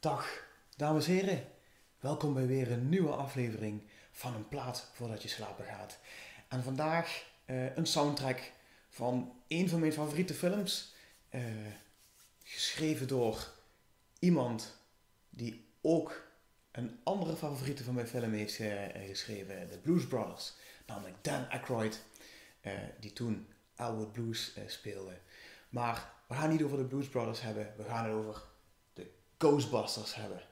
Dag, dames en heren. Welkom bij weer een nieuwe aflevering van Een Plaat Voordat Je Slapen Gaat. En vandaag een soundtrack van een van mijn favoriete films. Geschreven door iemand die ook een andere favoriete van mijn film heeft geschreven. De Blues Brothers, namelijk Dan Aykroyd, die toen Elwood Blues speelde. Maar we gaan niet over de Blues Brothers hebben, we gaan het over de Ghostbusters hebben.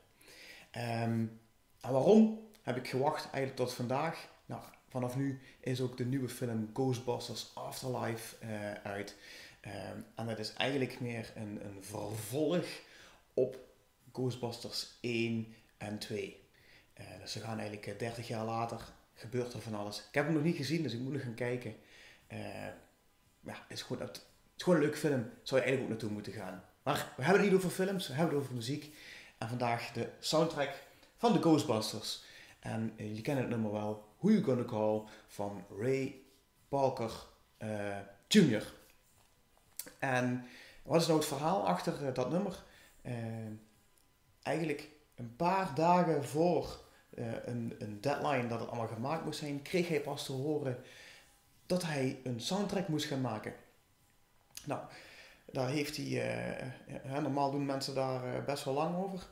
En waarom heb ik gewacht eigenlijk tot vandaag? Nou, vanaf nu is ook de nieuwe film Ghostbusters Afterlife uit. En dat is eigenlijk meer een vervolg op Ghostbusters 1 en 2. Dus we gaan eigenlijk 30 jaar later, gebeurt er van alles. Ik heb hem nog niet gezien, dus ik moet nog gaan kijken. Ja, het is gewoon een leuke film, zou je eigenlijk ook naartoe moeten gaan. Maar we hebben het niet over films, we hebben het over muziek. En vandaag de soundtrack van de Ghostbusters. En jullie kennen het nummer wel, Who You Gonna Call van Ray Parker Jr. En wat is nou het verhaal achter dat nummer? Eigenlijk een paar dagen voor een deadline dat het allemaal gemaakt moest zijn, kreeg hij pas te horen dat hij een soundtrack moest gaan maken. Nou, daar heeft hij, normaal doen mensen daar best wel lang over.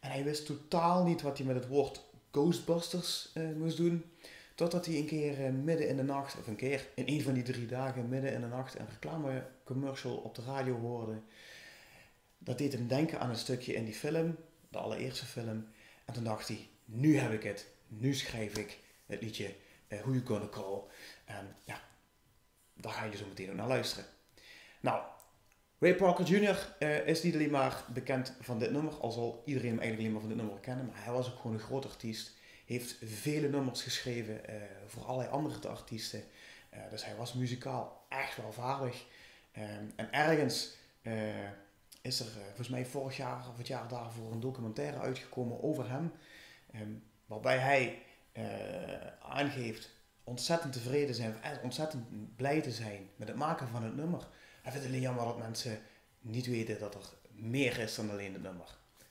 En hij wist totaal niet wat hij met het woord Ghostbusters moest doen. Totdat hij een keer midden in de nacht, of een keer in een van die 3 dagen midden in de nacht, een reclamecommercial op de radio hoorde. Dat deed hem denken aan een stukje in die film, de allereerste film. En toen dacht hij, nu heb ik het, nu schrijf ik het liedje Who You Gonna Call. En ja, daar ga je zo meteen ook naar luisteren. Nou, Ray Parker Jr. Is niet alleen maar bekend van dit nummer, al zal iedereen hem eigenlijk alleen maar van dit nummer kennen, maar hij was ook gewoon een groot artiest, heeft vele nummers geschreven voor allerlei andere artiesten, dus hij was muzikaal echt wel vaardig. En ergens is er volgens mij vorig jaar of het jaar daarvoor een documentaire uitgekomen over hem, waarbij hij aangeeft ontzettend tevreden zijn, ontzettend blij te zijn met het maken van het nummer. Hij vindt het alleen jammer dat mensen niet weten dat er meer is dan alleen het nummer.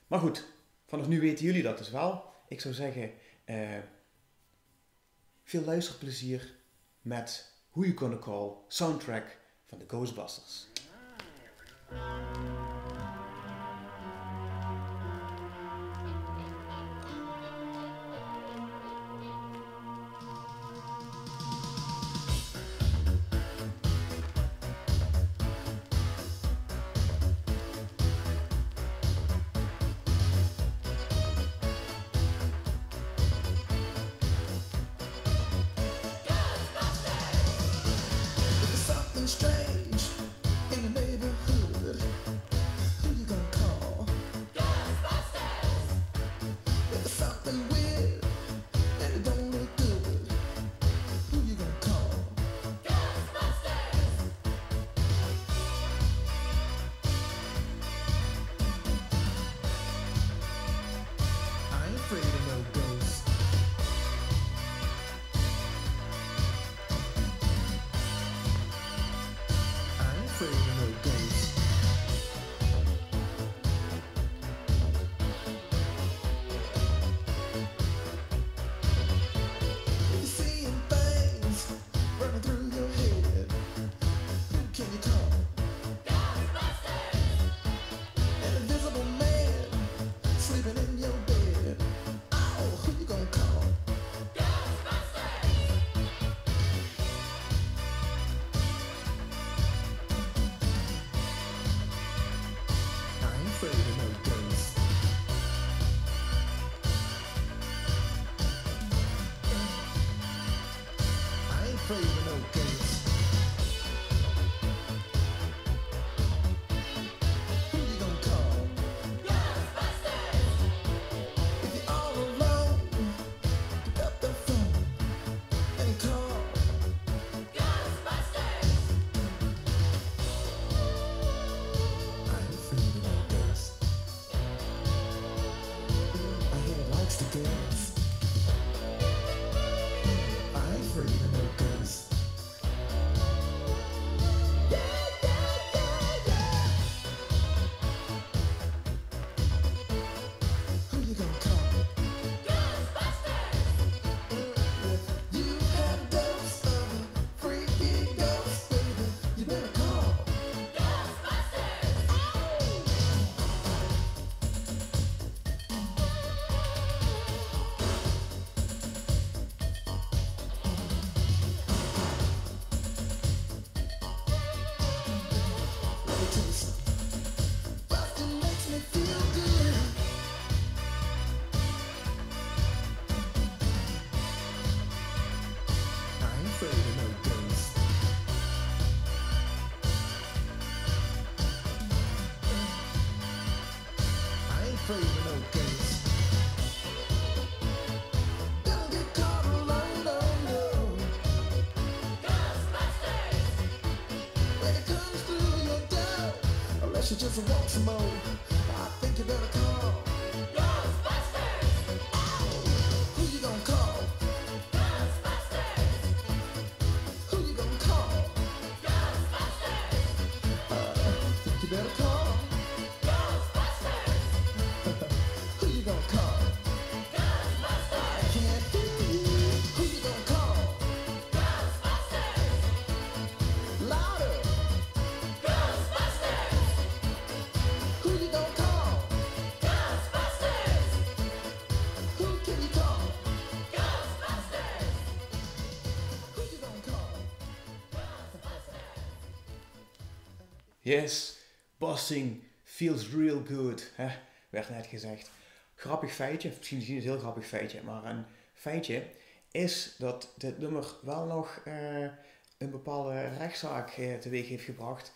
Maar goed, vanaf nu weten jullie dat dus wel. Ik zou zeggen, veel luisterplezier met Who You Gonna Call, soundtrack van de Ghostbusters. crazy no case. Don't get caught alone, no, no. Ghostbusters! When it comes through your door, unless you just want some more, I think you better call Ghostbusters! Oh! Who you gonna call? Ghostbusters! Who you gonna call? Ghostbusters! I think you better call. Yes, busting feels real good, hè? Werd net gezegd. Grappig feitje, misschien is het een heel grappig feitje, maar een feitje is dat dit nummer wel nog een bepaalde rechtszaak teweeg heeft gebracht.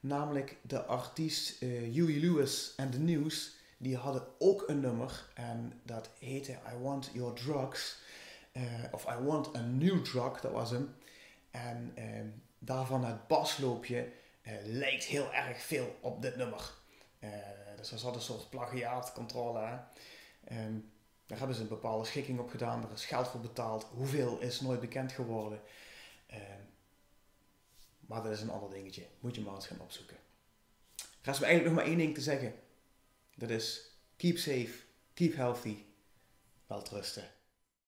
Namelijk de artiest Huey Lewis and the News, die hadden ook een nummer en dat heette I Want Your Drugs, of I Want a New Drug, dat was hem. En daarvan het basloopje. Lijkt heel erg veel op dit nummer. Dus dat is altijd een soort plagiaatcontrole. Daar hebben ze een bepaalde schikking op gedaan. Er is geld voor betaald. Hoeveel is nooit bekend geworden. Maar dat is een ander dingetje. Moet je maar eens gaan opzoeken. Er is me eigenlijk nog maar één ding te zeggen. Dat is keep safe, keep healthy, welterusten.